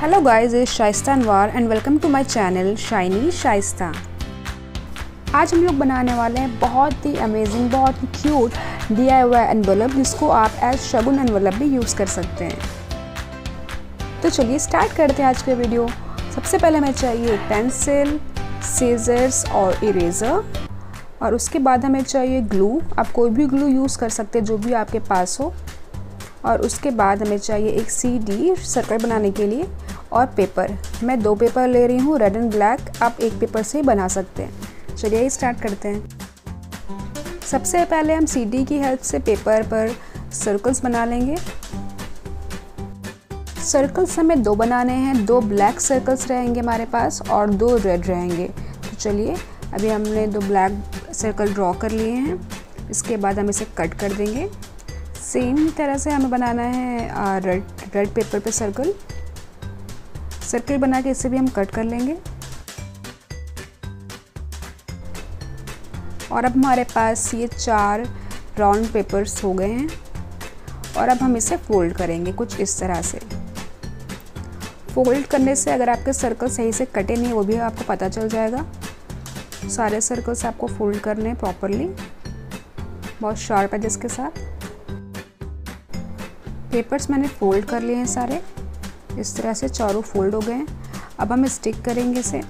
Hello guys, is Shaista Anwar and welcome to my channel shiny Shaista. आज हम लोग बनाने वाले हैं बहुत ही अमेजिंग, बहुत ही क्यूट DIY एनवलप, जिसको आप एज शगुन एनवलप भी यूज़ कर सकते हैं। तो चलिए स्टार्ट करते हैं आज के वीडियो। सबसे पहले हमें चाहिए एक पेंसिल, सीजर्स और इरेज़र, और उसके बाद हमें चाहिए ग्लू। आप कोई भी ग्लू यूज़ कर सकते हैं जो भी आपके पास हो। और उसके बाद हमें चाहिए एक CD सर्कल बनाने के लिए, और पेपर। मैं 2 पेपर ले रही हूँ, रेड एंड ब्लैक। आप एक पेपर से ही बना सकते हैं। चलिए स्टार्ट करते हैं। सबसे पहले हम CD की हेल्प से पेपर पर सर्कल्स बना लेंगे। सर्कल्स हमें 2 बनाने हैं। 2 ब्लैक सर्कल्स रहेंगे हमारे पास और 2 रेड रहेंगे। तो चलिए, अभी हमने 2 ब्लैक सर्कल ड्रॉ कर लिए हैं। इसके बाद हम इसे कट कर देंगे। सेम तरह से हमें बनाना है रेड पेपर पे सर्कल बना के इसे भी हम कट कर लेंगे। और अब हमारे पास ये 4 राउंड पेपर्स हो गए हैं। और अब हम इसे फोल्ड करेंगे कुछ इस तरह से। फोल्ड करने से अगर आपके सर्कल सही से कटे नहीं, वो भी आपको पता चल जाएगा। सारे सर्कल्स आपको फोल्ड करने हैं प्रॉपरली, बहुत शार्प एजेस के साथ। पेपर्स मैंने फोल्ड कर लिए हैं सारे। इस तरह से चारों फोल्ड हो गए हैं। अब हम स्टिक करेंगे इसे।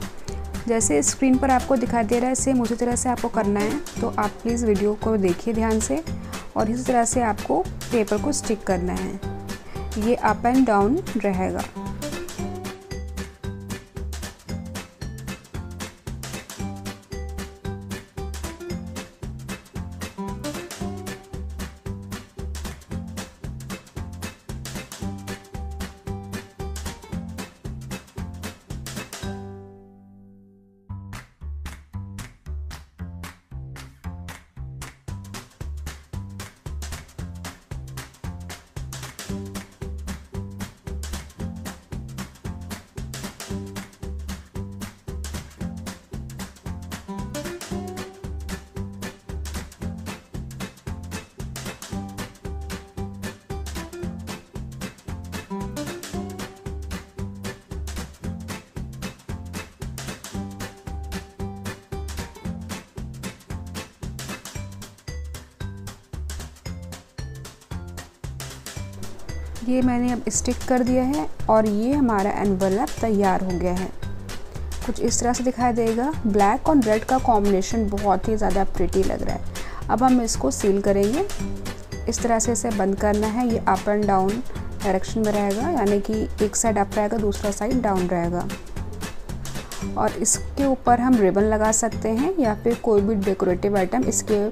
जैसे स्क्रीन पर आपको दिखाई दे रहा है, सेम उसी तरह से आपको करना है। तो आप प्लीज़ वीडियो को देखिए ध्यान से, और इसी तरह से आपको पेपर को स्टिक करना है। ये अप एंड डाउन रहेगा। ये मैंने अब स्टिक कर दिया है और ये हमारा एनवलप तैयार हो गया है। कुछ इस तरह से दिखाई देगा। ब्लैक और रेड का कॉम्बिनेशन बहुत ही ज़्यादा प्रिटी लग रहा है। अब हम इसको सील करेंगे। इस तरह से इसे बंद करना है। ये अप एंड डाउन डायरेक्शन में रहेगा, यानी कि एक साइड अप रहेगा, दूसरा साइड डाउन रहेगा। और इसके ऊपर हम रिबन लगा सकते हैं या फिर कोई भी डेकोरेटिव आइटम इसके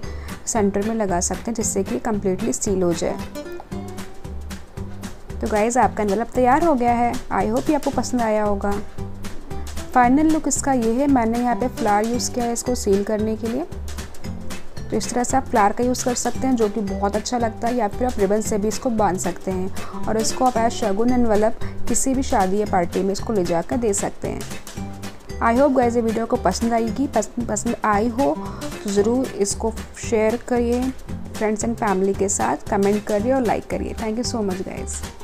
सेंटर में लगा सकते हैं, जिससे कि कम्प्लीटली सील हो जाए। तो गाइज़, आपका एनवलप तैयार हो गया है। आई होप ये आपको पसंद आया होगा। फाइनल लुक इसका ये है। मैंने यहाँ पे फ्लावर यूज़ किया है इसको सील करने के लिए। तो इस तरह से आप फ्लावर का यूज़ कर सकते हैं, जो कि बहुत अच्छा लगता है, या फिर आप रिबन से भी इसको बांध सकते हैं। और इसको आप एज शगुन एनवलप किसी भी शादी या पार्टी में इसको ले जाकर दे सकते हैं। आई होप गाइज़ ये वीडियो को पसंद आई हो तो ज़रूर इसको शेयर करिए फ्रेंड्स एंड फैमिली के साथ, कमेंट करिए और लाइक करिए। Thank you so much guys.